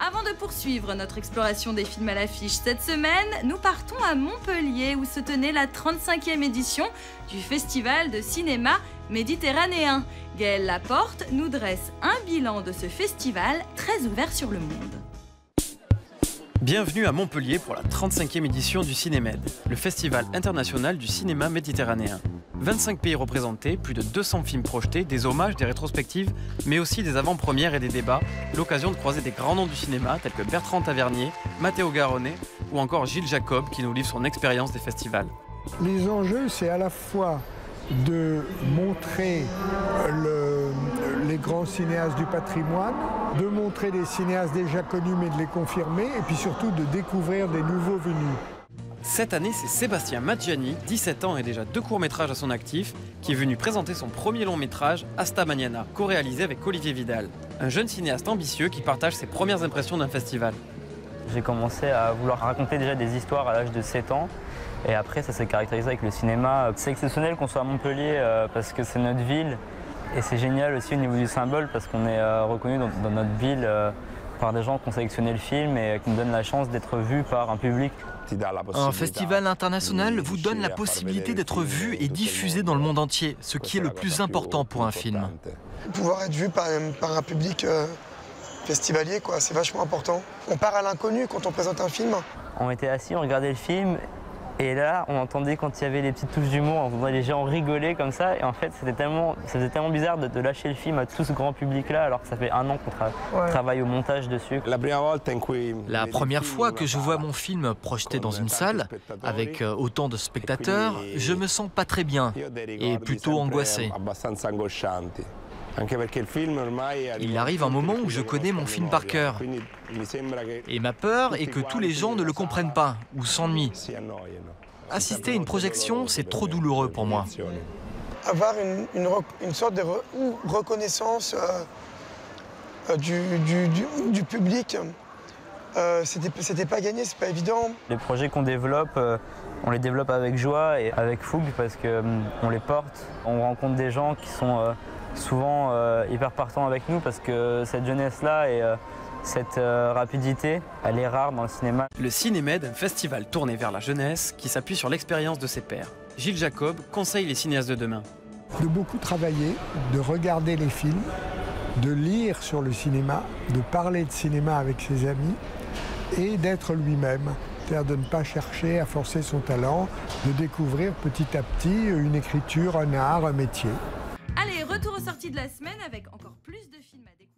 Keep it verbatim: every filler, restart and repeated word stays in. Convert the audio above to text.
Avant de poursuivre notre exploration des films à l'affiche cette semaine, nous partons à Montpellier où se tenait la trente-cinquième édition du Festival de cinéma méditerranéen. Gaëlle Laporte nous dresse un bilan de ce festival très ouvert sur le monde. Bienvenue à Montpellier pour la trente-cinquième édition du Cinémed, le Festival international du cinéma méditerranéen. vingt-cinq pays représentés, plus de deux cents films projetés, des hommages, des rétrospectives, mais aussi des avant-premières et des débats, l'occasion de croiser des grands noms du cinéma tels que Bertrand Tavernier, Matteo Garrone ou encore Gilles Jacob qui nous livre son expérience des festivals. Les enjeux, c'est à la fois de montrer le, les grands cinéastes du patrimoine, de montrer des cinéastes déjà connus mais de les confirmer, et puis surtout de découvrir des nouveaux venus. Cette année, c'est Sébastien Maggiani, dix-sept ans et déjà deux courts-métrages à son actif, qui est venu présenter son premier long-métrage, Hasta Mañana, co-réalisé avec Olivier Vidal, un jeune cinéaste ambitieux qui partage ses premières impressions d'un festival. J'ai commencé à vouloir raconter déjà des histoires à l'âge de sept ans. Et après, ça s'est caractérisé avec le cinéma. C'est exceptionnel qu'on soit à Montpellier euh, parce que c'est notre ville. Et c'est génial aussi au niveau du symbole parce qu'on est euh, reconnu dans, dans notre ville euh, par des gens qui ont sélectionné le film et euh, qui nous donnent la chance d'être vus par un public. Un festival international vous donne la possibilité d'être vu et diffusé dans le monde entier, ce qui est le plus important pour un film. Pouvoir être vu par, par un public euh, festivalier, quoi, c'est vachement important. On part à l'inconnu quand on présente un film. On était assis, on regardait le film. Et là, on entendait quand il y avait les petites touches d'humour, on entendait les gens rigoler comme ça. Et en fait, c'était tellement, ça faisait tellement bizarre de, de lâcher le film à tout ce grand public-là, alors que ça fait un an qu'on tra ouais. travaille au montage dessus. La première fois que je vois mon film projeté dans une salle, avec autant de spectateurs, je me sens pas très bien et plutôt angoissé. Il arrive un moment où je connais mon film par cœur. Et ma peur est que tous les gens ne le comprennent pas ou s'ennuient. Assister à une projection, c'est trop douloureux pour moi. Avoir une, une, une sorte de re, reconnaissance euh, du, du, du, du public, euh, c'était pas gagné, c'est pas évident. Les projets qu'on développe, euh, on les développe avec joie et avec fougue parce qu'on euh, les porte. On rencontre des gens qui sont... Euh, souvent euh, hyper partant avec nous parce que cette jeunesse-là et euh, cette euh, rapidité, elle est rare dans le cinéma. Le Cinémed, un festival tourné vers la jeunesse qui s'appuie sur l'expérience de ses pairs. Gilles Jacob conseille les cinéastes de demain. De beaucoup travailler, de regarder les films, de lire sur le cinéma, de parler de cinéma avec ses amis et d'être lui-même. C'est-à-dire de ne pas chercher à forcer son talent, de découvrir petit à petit une écriture, un art, un métier. Allez, retour aux sorties de la semaine avec encore plus de films à découvrir.